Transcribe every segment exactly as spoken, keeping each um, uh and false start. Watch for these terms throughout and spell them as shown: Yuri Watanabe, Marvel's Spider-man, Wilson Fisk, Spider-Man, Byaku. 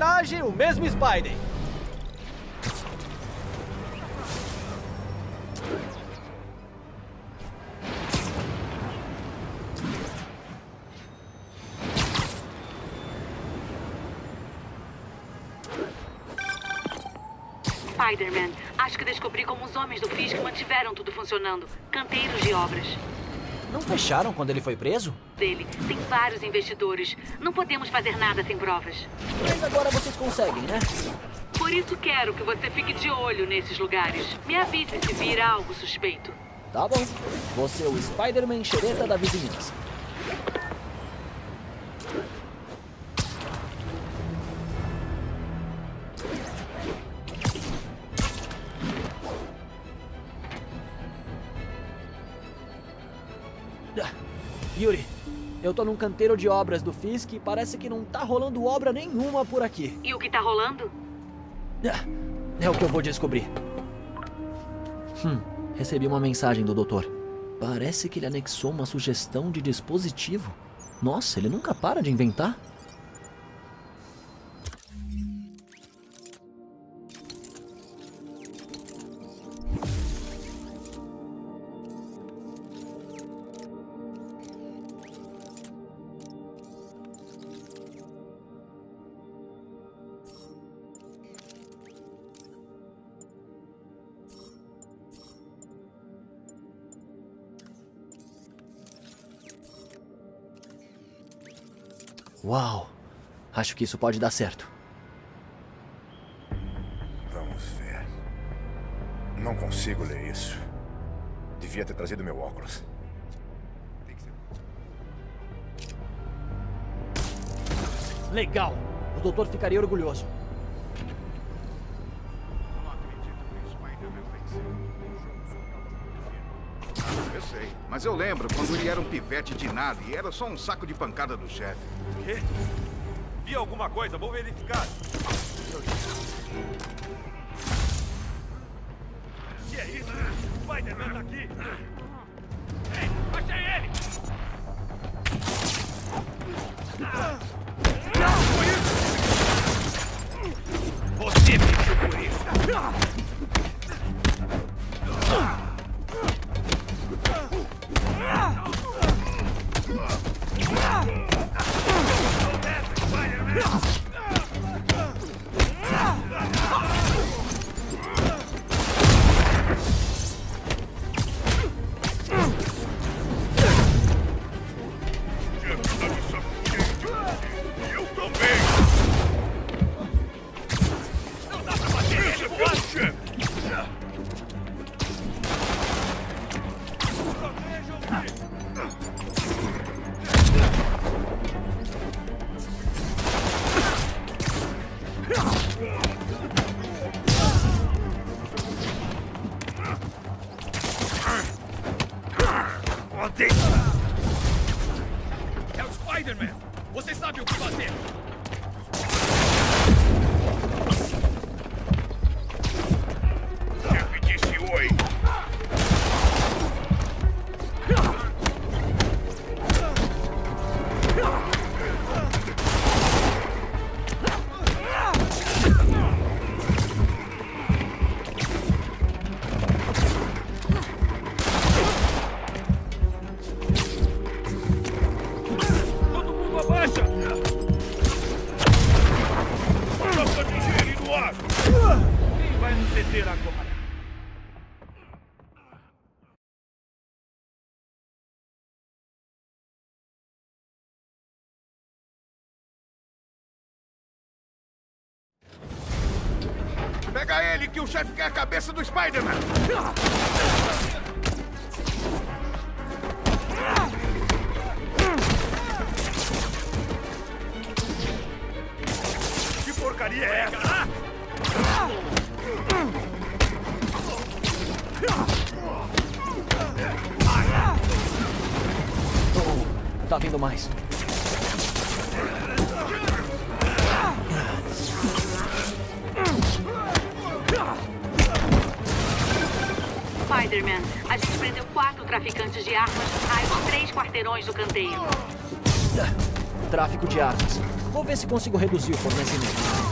traje, o mesmo Spider. Spider-Man, acho que descobri como os homens do Fisk mantiveram tudo funcionando. Canteiros de obras. Não fecharam quando ele foi preso? Dele. Tem vários investidores. Não podemos fazer nada sem provas. Mas agora vocês conseguem, né? Por isso quero que você fique de olho nesses lugares. Me avise se vir algo suspeito. Tá bom. Você é o Spider-Man xereta da vizinhança. Yuri, eu tô num canteiro de obras do Fisk e parece que não tá rolando obra nenhuma por aqui. E o que tá rolando? É, é o que eu vou descobrir. Hum, recebi uma mensagem do doutor. Parece que ele anexou uma sugestão de dispositivo. Nossa, ele nunca para de inventar. Uau! Acho que isso pode dar certo. Vamos ver. Não consigo ler isso. Devia ter trazido meu óculos. Legal! O doutor ficaria orgulhoso. Não acredito que o Spider-Man venceu. Eu sei, mas eu lembro quando ele era um pivete de nada e era só um saco de pancada do chefe. Quê? Vi alguma coisa, vou verificar. O que é isso? O Spider-Man tá aqui. Ei, achei ele! Não, foi isso! Você pediu por isso! É o Spider-Man! Você sabe o que fazer! Chefe disse oi! Pega ele, que o chefe quer a cabeça do Spider-Man! Que porcaria é essa? Oh, tá vindo mais. Spider-Man, a gente prendeu quatro traficantes de armas, mais três quarteirões do canteiro. Tráfico de armas. Vou ver se consigo reduzir o fornecimento.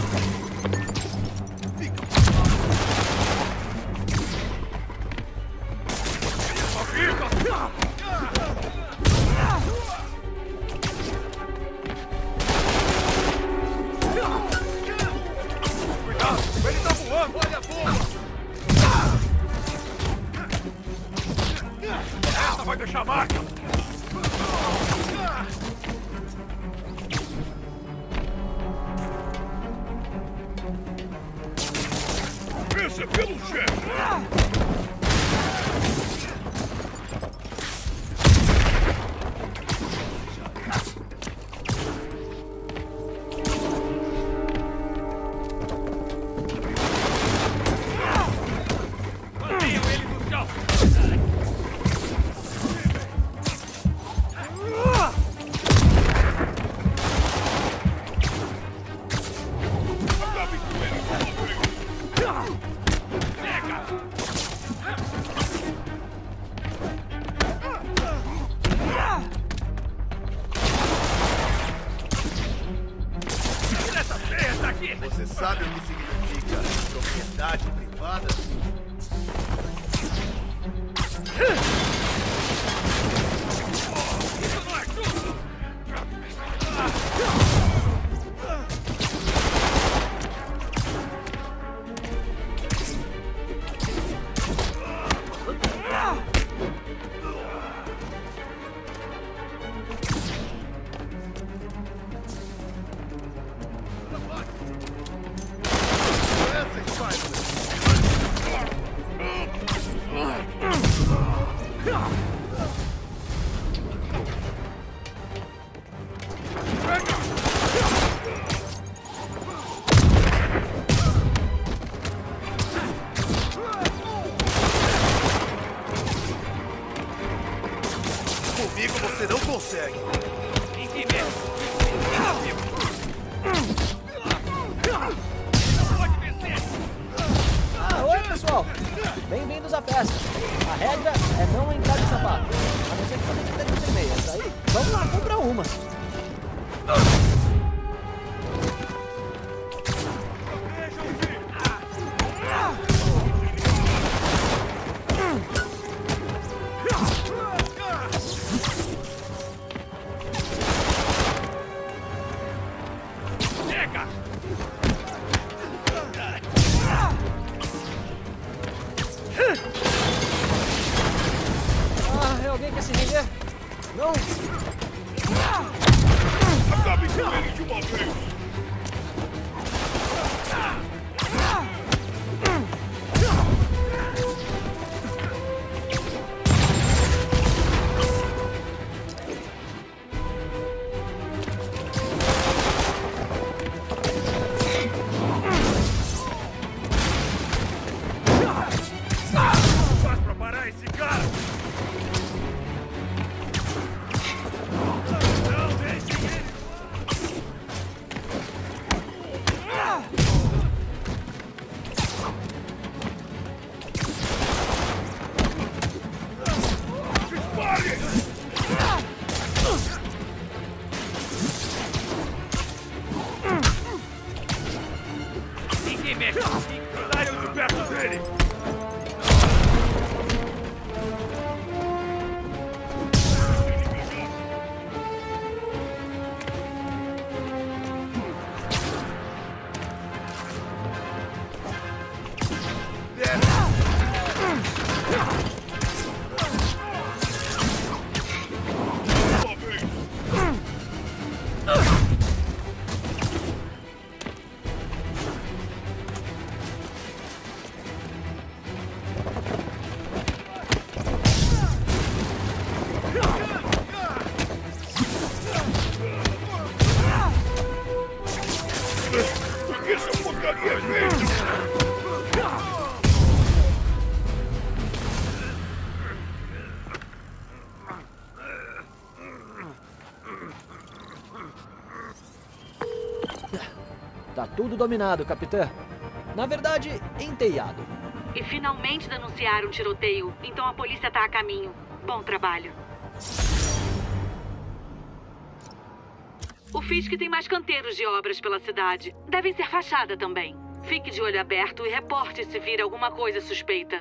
Tá tudo dominado, capitã. Na verdade, enteado. E finalmente denunciaram o tiroteio, então a polícia tá a caminho. Bom trabalho. O Fisk tem mais canteiros de obras pela cidade. Devem ser fachada também. Fique de olho aberto e reporte se vir alguma coisa suspeita.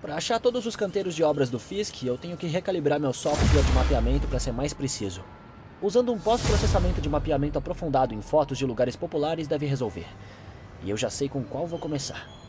Para achar todos os canteiros de obras do Fisk, eu tenho que recalibrar meu software de mapeamento para ser mais preciso. Usando um pós-processamento de mapeamento aprofundado em fotos de lugares populares deve resolver. E eu já sei com qual vou começar.